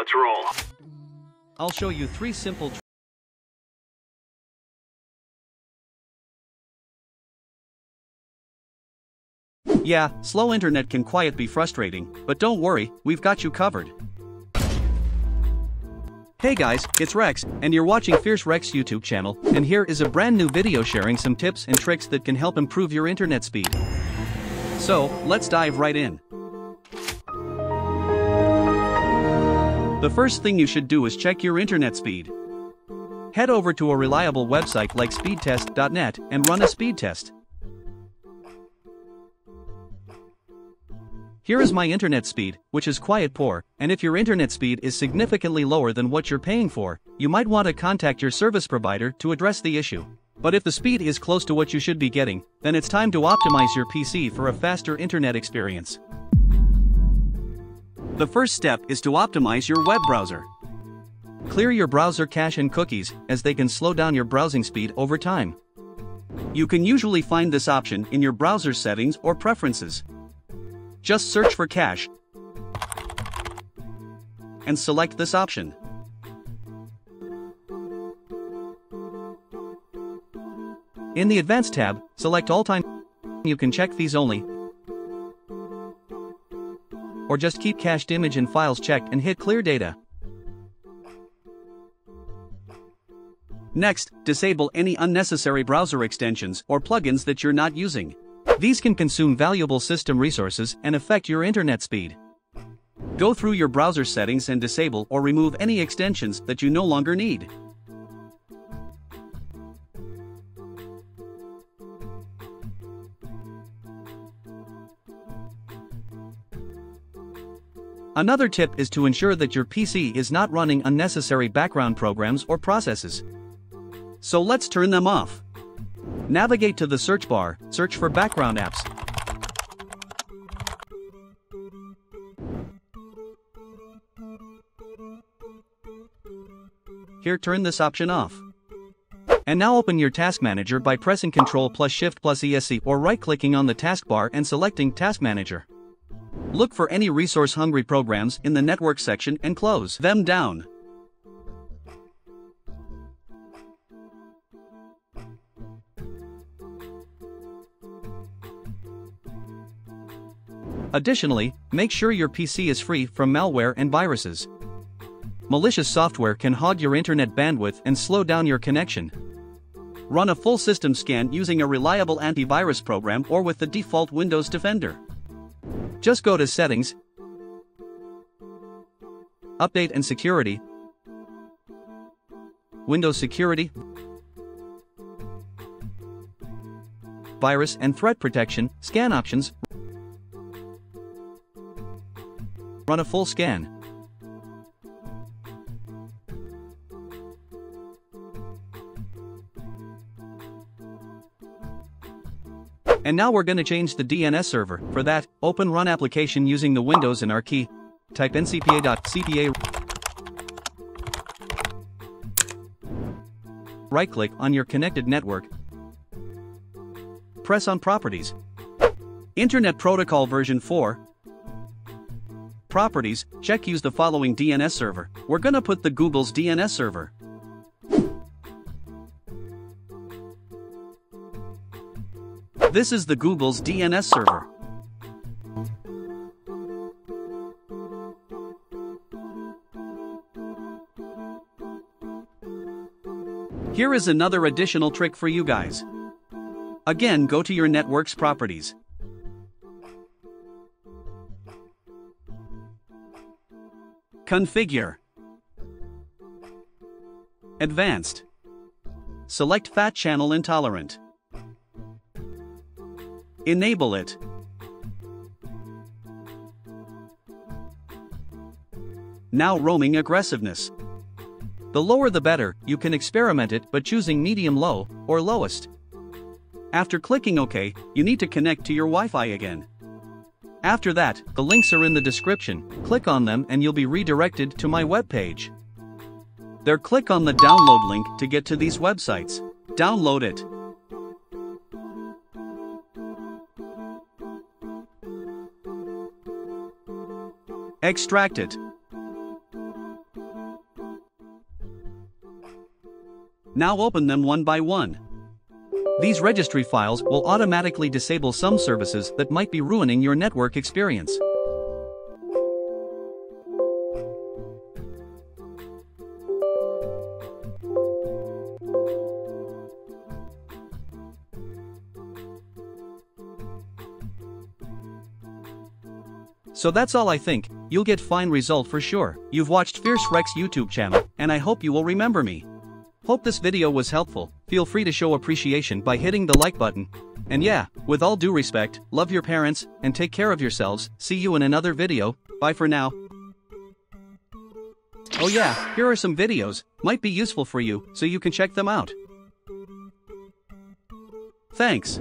Let's roll. I'll show you three simple tricks. Yeah, slow internet can quite be frustrating, but don't worry, we've got you covered. Hey guys, it's Rex, and you're watching Fierce Rex YouTube channel, and here is a brand new video sharing some tips and tricks that can help improve your internet speed. So, let's dive right in. The first thing you should do is check your internet speed. Head over to a reliable website like speedtest.net and run a speed test. Here is my internet speed, which is quite poor, and if your internet speed is significantly lower than what you're paying for, you might want to contact your service provider to address the issue. But if the speed is close to what you should be getting, then it's time to optimize your PC for a faster internet experience. The first step is to optimize your web browser. Clear your browser cache and cookies, as they can slow down your browsing speed over time. You can usually find this option in your browser settings or preferences. Just search for cache and select this option. In the Advanced tab, select All Time. You can check these only, or just keep cached image and files checked and hit Clear Data. Next, disable any unnecessary browser extensions or plugins that you're not using. These can consume valuable system resources and affect your internet speed. Go through your browser settings and disable or remove any extensions that you no longer need. Another tip is to ensure that your PC is not running unnecessary background programs or processes. So let's turn them off. Navigate to the search bar, search for background apps. Here, turn this option off. And now open your Task Manager by pressing Ctrl+Shift+ESC or right-clicking on the taskbar and selecting Task Manager. Look for any resource-hungry programs in the network section and close them down. Additionally, make sure your PC is free from malware and viruses. Malicious software can hog your internet bandwidth and slow down your connection. Run a full system scan using a reliable antivirus program or with the default Windows Defender. Just go to Settings, Update and Security, Windows Security, Virus and Threat Protection, Scan Options. Run a full scan. And now we're going to change the DNS server. For that, open Run Application using the Windows and our key. Type ncpa.cpa. Right-click on your connected network. Press on Properties. Internet Protocol version 4. Properties, check use the following DNS server. We're gonna put the Google's DNS server. This is the Google's DNS server. Here is another additional trick for you guys. Again, go to your network's properties. Configure. Advanced. Select Fat Channel Intolerant. Enable it. Now roaming aggressiveness. The lower the better. You can experiment it by choosing medium low or lowest. After clicking OK, you need to connect to your Wi-Fi again. After that, the links are in the description. Click on them and you'll be redirected to my webpage. There, click on the download link to get to these websites. Download it. Extract it. Now open them one by one. These registry files will automatically disable some services that might be ruining your network experience. So that's all. I think you'll get fine result for sure. You've watched Fierce Rex YouTube channel, and I hope you will remember me. Hope this video was helpful. Feel free to show appreciation by hitting the like button. And yeah, with all due respect, love your parents, and take care of yourselves. See you in another video. Bye for now. Oh yeah, here are some videos, might be useful for you, so you can check them out. Thanks.